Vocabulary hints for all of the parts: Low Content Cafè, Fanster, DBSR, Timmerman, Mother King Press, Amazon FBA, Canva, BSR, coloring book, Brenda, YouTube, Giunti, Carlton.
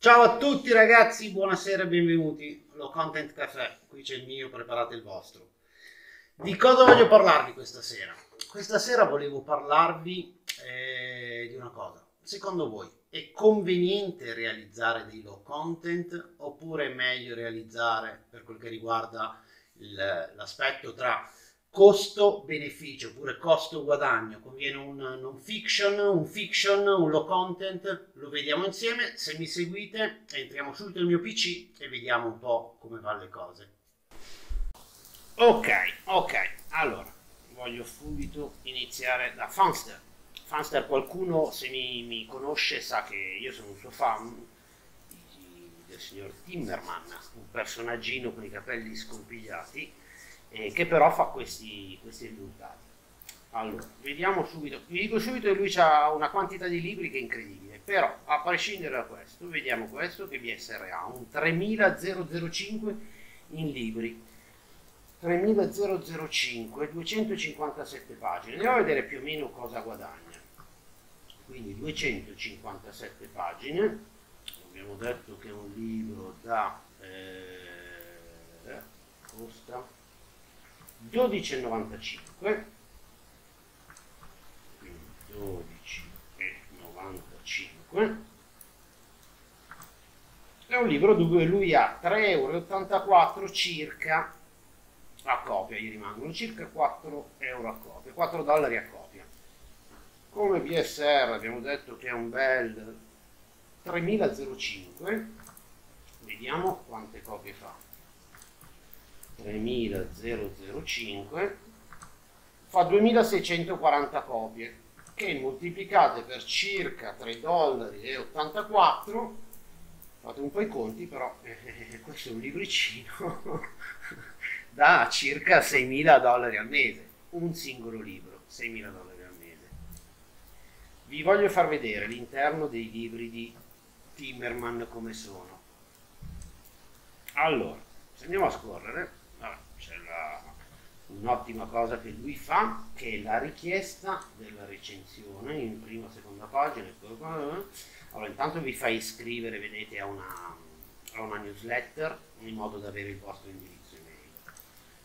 Ciao a tutti ragazzi, buonasera e benvenuti. Low Content Cafè, qui c'è il mio, preparate il vostro. Di cosa voglio parlarvi questa sera? Questa sera volevo parlarvi di una cosa. Secondo voi è conveniente realizzare dei low content oppure è meglio realizzare, per quel che riguarda l'aspetto tra costo-beneficio oppure costo-guadagno, conviene un non fiction, un fiction, un low content? Lo vediamo insieme. Se mi seguite entriamo subito nel mio PC e vediamo un po' come vanno le cose. Ok, allora voglio subito iniziare da Fanster. Fanster, qualcuno se mi conosce sa che io sono un suo fan del signor Timmerman, un personaggino con i capelli scompigliati che però fa questi risultati. Allora, vediamo subito, vi dico subito che lui ha una quantità di libri che è incredibile, però a prescindere da questo, vediamo questo che BSR ha, un 3005 in libri. 3005, 257 pagine, andiamo a vedere più o meno cosa guadagna. Quindi 257 pagine, abbiamo detto che un libro da costa 12,95, quindi 12,95, è un libro dove lui ha 3,84 € circa a copia, gli rimangono circa 4 € a copia, $4 a copia. Come BSR abbiamo detto che è un bel 3005, vediamo quante copie fa. 3005 fa 2640 copie, che moltiplicate per circa $3,84. Fate un po' i conti, però questo è un libricino da circa $6.000 al mese, un singolo libro, $6.000 al mese. Vi voglio far vedere l'interno dei libri di Timmerman come sono. Allora, se andiamo a scorrere, c'è un'ottima cosa che lui fa, che è la richiesta della recensione in prima, seconda pagina. Allora, intanto vi fa iscrivere, vedete, a una newsletter, in modo da avere il vostro indirizzo email.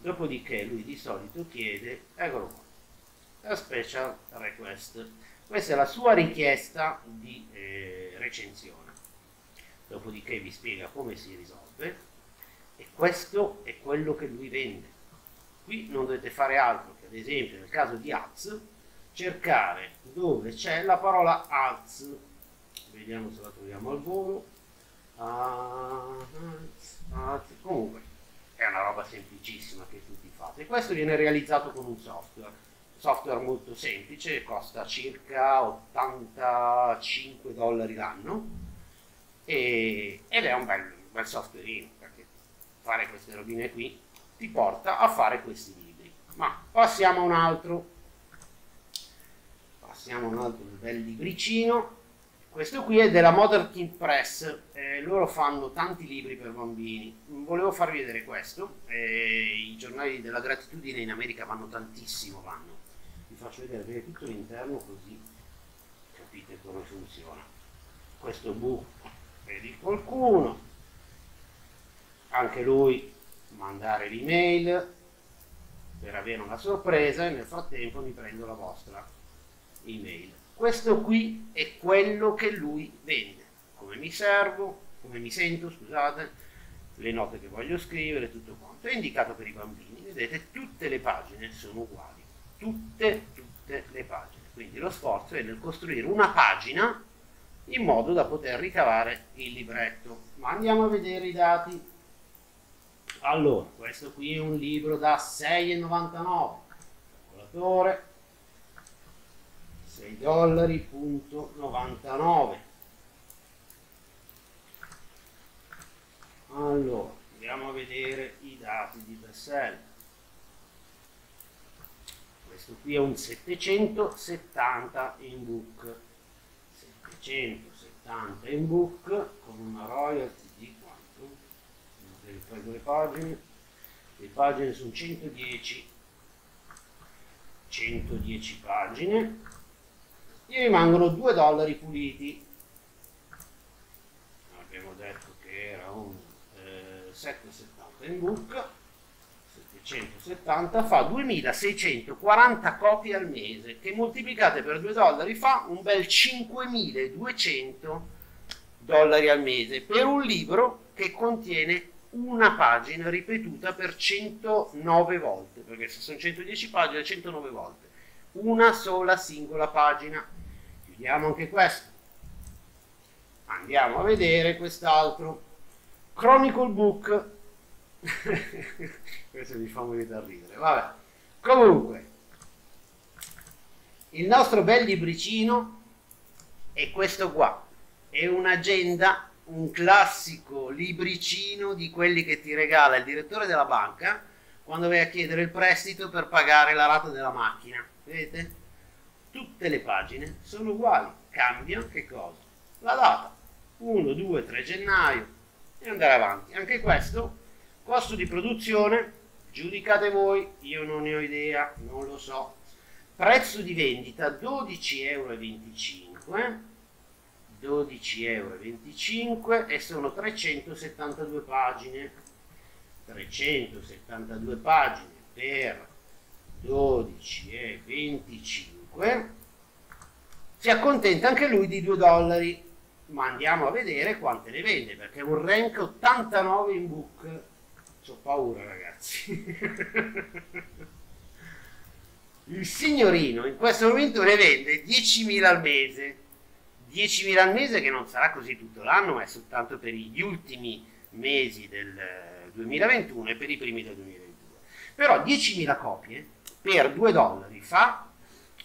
Dopodiché lui di solito chiede, eccolo qua, a special request. Questa è la sua richiesta di recensione. Dopodiché vi spiega come si risolve, e questo è quello che lui vende. Qui non dovete fare altro che, ad esempio, nel caso di ads, cercare dove c'è la parola ads. Vediamo se la troviamo al volo. Comunque è una roba semplicissima che tutti fate. Questo viene realizzato con un software molto semplice, costa circa $85 l'anno ed è un bel software, perché fare queste robine qui ti porta a fare questi libri. Ma passiamo a un altro, bel libricino. Questo qui è della Mother King Press, loro fanno tanti libri per bambini. Volevo farvi vedere questo, i giornali della gratitudine in America vanno tantissimo, Vi faccio vedere tutto l'interno così capite come funziona. Questo book è di qualcuno, anche lui mandare l'email per avere una sorpresa e nel frattempo mi prendo la vostra email. Questo qui è quello che lui vende, come mi sento, scusate, le note che voglio scrivere, tutto quanto. È indicato per i bambini, vedete, tutte le pagine sono uguali, tutte le pagine. Quindi lo sforzo è nel costruire una pagina in modo da poter ricavare il libretto. Ma andiamo a vedere i dati. Allora, questo qui è un libro da $6,99, calcolatore. $6,99. Allora, andiamo a vedere i dati di BSR. Questo qui è un 770 in book. 770 in book con una royalty di quanto? Prendo le pagine. Le pagine sono 110. 110 pagine. Gli rimangono $2 puliti. abbiamo detto che era un 770 in book, 770 fa 2640 copie al mese, che moltiplicate per $2 fa un bel 5200 dollari al mese per un libro che contiene una pagina ripetuta per 109 volte, perché se sono 110 pagine 109 volte una sola singola pagina. Chiudiamo anche questo, andiamo a vedere quest'altro Chronicle Book. Questo mi fa morire da ridere, vabbè. Comunque il nostro bel libricino è questo qua, è un'agenda, un classico libricino di quelli che ti regala il direttore della banca quando vai a chiedere il prestito per pagare la rata della macchina. Vedete? Tutte le pagine sono uguali, cambia che cosa? La data, 1, 2, 3 gennaio e andare avanti. Anche questo, costo di produzione, giudicate voi, io non ne ho idea, non lo so. Prezzo di vendita, 12,25 €. 12,25 € e sono 372 pagine, 372 pagine per 12,25 €, si accontenta anche lui di $2, ma andiamo a vedere quante ne vende, perché è un rank 89 in book. C'ho paura, ragazzi. Il signorino in questo momento ne vende 10.000 al mese, 10.000 al mese, che non sarà così tutto l'anno, ma è soltanto per gli ultimi mesi del 2021 e per i primi del 2022. Però 10.000 copie per $2 fa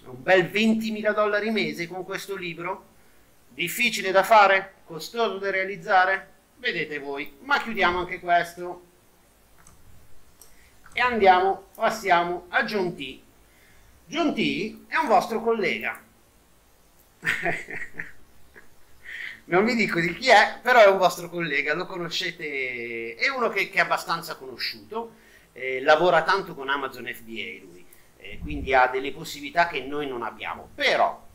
un bel $20.000 mese con questo libro. Difficile da fare? Costoso da realizzare? Vedete voi. Ma chiudiamo anche questo e andiamo, passiamo a Giunti. Giunti è un vostro collega. Non vi dico di chi è, però è un vostro collega, lo conoscete, è uno che è abbastanza conosciuto, lavora tanto con Amazon FBA lui, quindi ha delle possibilità che noi non abbiamo, però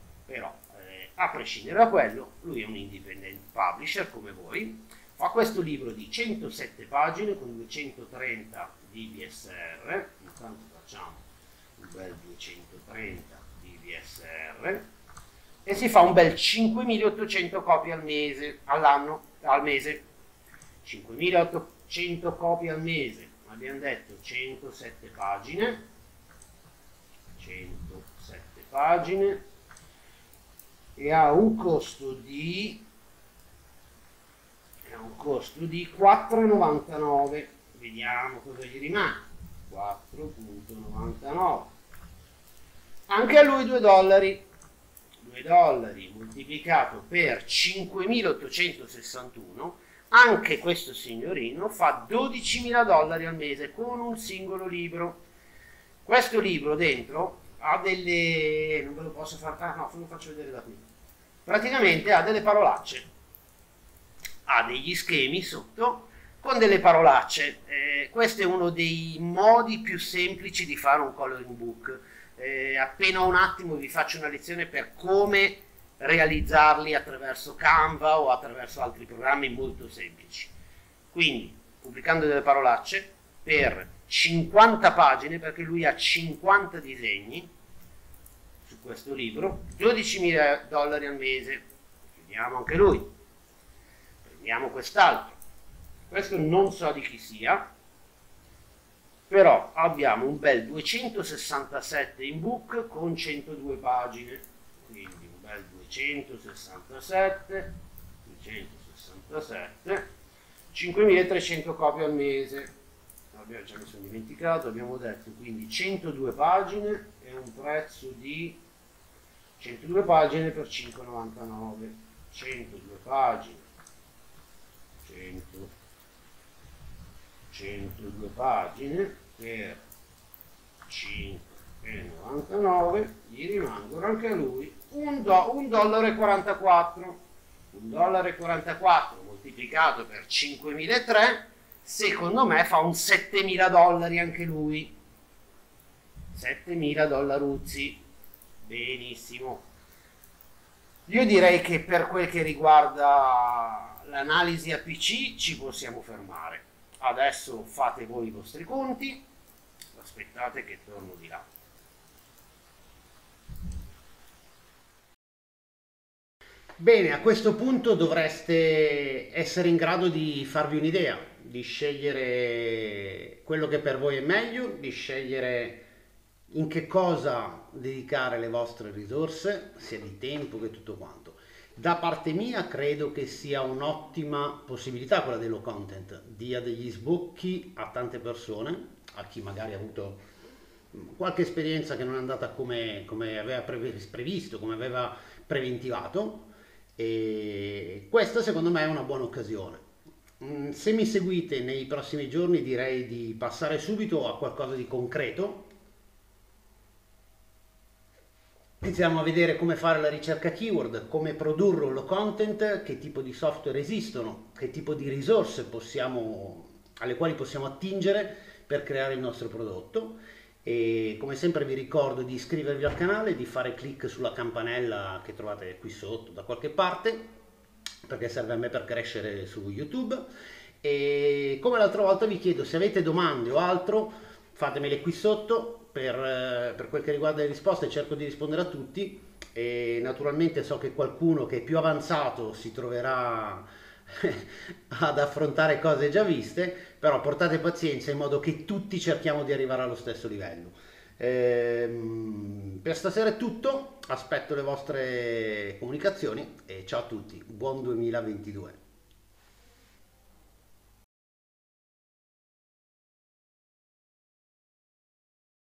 a prescindere da quello, lui è un independent publisher come voi, fa questo libro di 107 pagine con 230 DBSR, intanto facciamo un bel 230 DBSR, e si fa un bel 5.800 copie al mese, all'anno, 5.800 copie al mese, abbiamo detto 107 pagine, 107 pagine, e ha un costo di, 4,99, vediamo cosa gli rimane, 4,99, anche a lui $2, $2 moltiplicato per 5.861, anche questo signorino fa $12.000 al mese con un singolo libro. Questo libro dentro ha delle, non ve lo posso far, no, ve lo faccio vedere da qui, praticamente ha delle parolacce, ha degli schemi sotto con delle parolacce. Questo è uno dei modi più semplici di fare un coloring book. Appena un attimo vi faccio una lezione per come realizzarli attraverso Canva o attraverso altri programmi molto semplici. Quindi pubblicando delle parolacce per 50 pagine, perché lui ha 50 disegni su questo libro, $12.000 al mese. Chiudiamo anche lui, prendiamo quest'altro, questo non so di chi sia, però abbiamo un bel 267 in book con 102 pagine, quindi un bel 267, 5.300 copie al mese, vabbè, già mi sono dimenticato, abbiamo detto, quindi 102 pagine e un prezzo di 102 pagine per 5,99, 102 pagine, 102 pagine per 5,99, gli rimangono anche a lui $1,44, $1,44 moltiplicato per 5.300, secondo me fa un $7.000 anche lui, $7.000, benissimo. Io direi che per quel che riguarda l'analisi a PC ci possiamo fermare. Adesso fate voi i vostri conti. Aspettate che torno di là. Bene, a questo punto dovreste essere in grado di farvi un'idea, di scegliere quello che per voi è meglio, di scegliere in che cosa dedicare le vostre risorse, sia di tempo che tutto quanto. Da parte mia credo che sia un'ottima possibilità quella dello content, dia degli sbocchi a tante persone, a chi magari ha avuto qualche esperienza che non è andata come aveva previsto, come aveva preventivato, e questa secondo me è una buona occasione. Se mi seguite nei prossimi giorni direi di passare subito a qualcosa di concreto. Iniziamo a vedere come fare la ricerca keyword, come produrre un low content, che tipo di software esistono, che tipo di risorse alle quali possiamo attingere per creare il nostro prodotto. E come sempre vi ricordo di iscrivervi al canale, di fare click sulla campanella che trovate qui sotto da qualche parte, perché serve a me per crescere su YouTube. E come l'altra volta vi chiedo, se avete domande o altro, fatemele qui sotto. Per quel che riguarda le risposte cerco di rispondere a tutti, e naturalmente so che qualcuno che è più avanzato si troverà ad affrontare cose già viste, però portate pazienza in modo che tutti cerchiamo di arrivare allo stesso livello. Per stasera è tutto, aspetto le vostre comunicazioni e ciao a tutti, buon 2022.